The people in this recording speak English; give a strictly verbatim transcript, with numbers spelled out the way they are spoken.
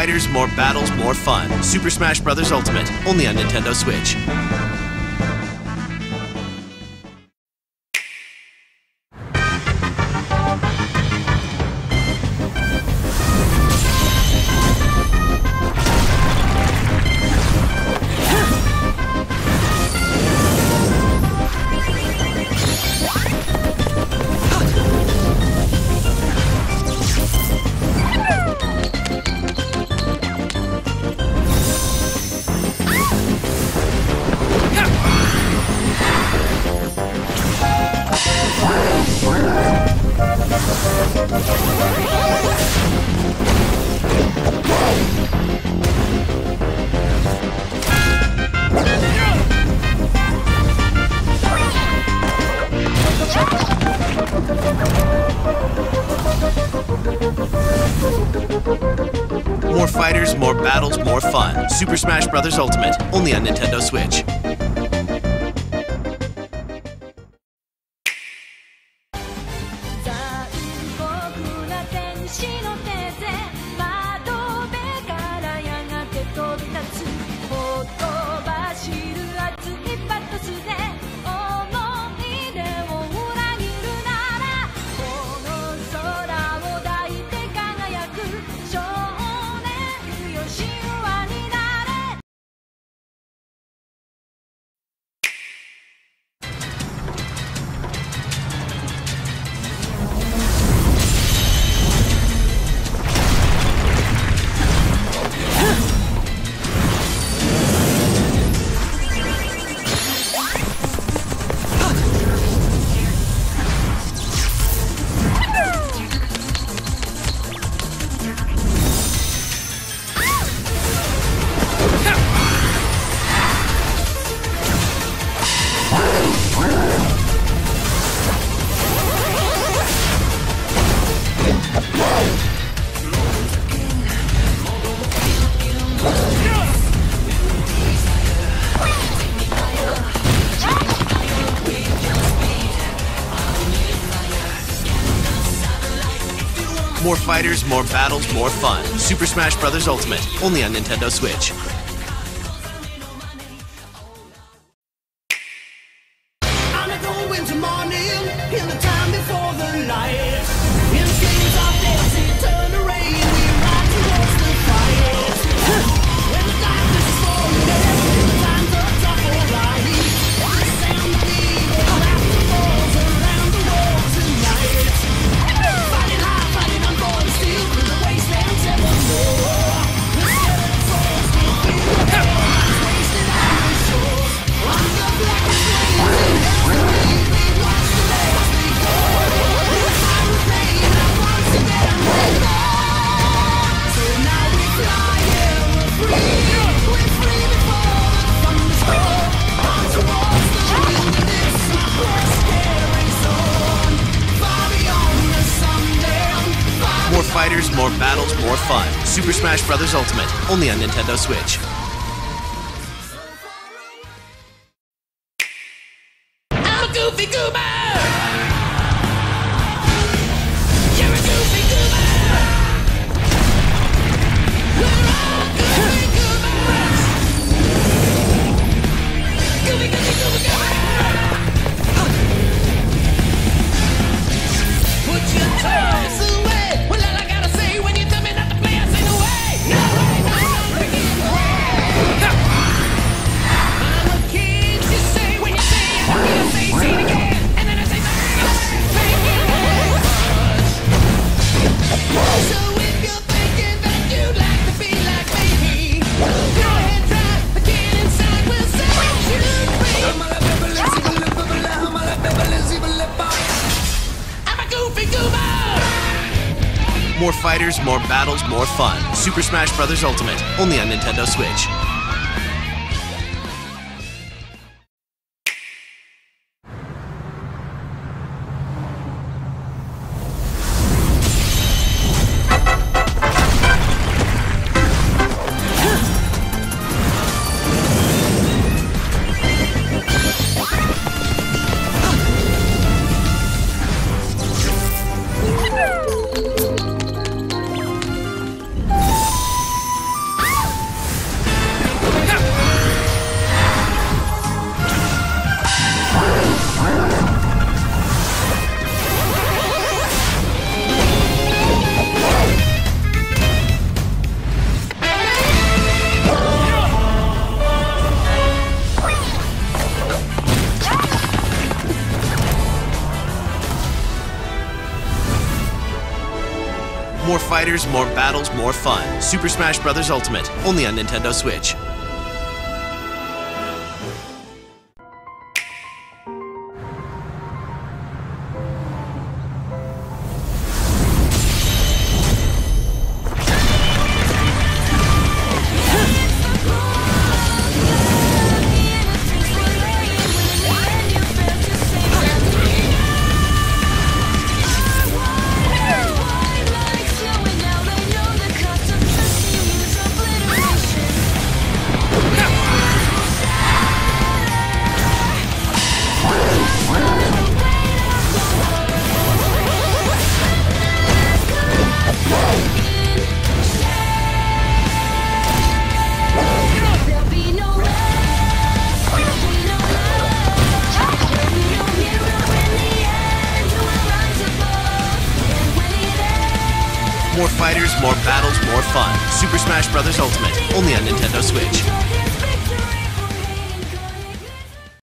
fighters, more battles, more fun. Super Smash Bros. Ultimate, only on Nintendo Switch. More fighters, more battles, more fun. Super Smash Bros. Ultimate, only on Nintendo Switch. More fighters, more battles, more fun. Super Smash Bros. Ultimate, only on Nintendo Switch. Fighters, more battles, more fun. Super Smash Bros. Ultimate, only on Nintendo Switch. I'm a goofy goober! More fighters, more battles, more fun. Super Smash Bros. Ultimate, only on Nintendo Switch. More fighters, more battles, more fun. Super Smash Bros. Ultimate, only on Nintendo Switch. More fighters, more battles, more fun. Super Smash Bros. Ultimate, only on Nintendo Switch.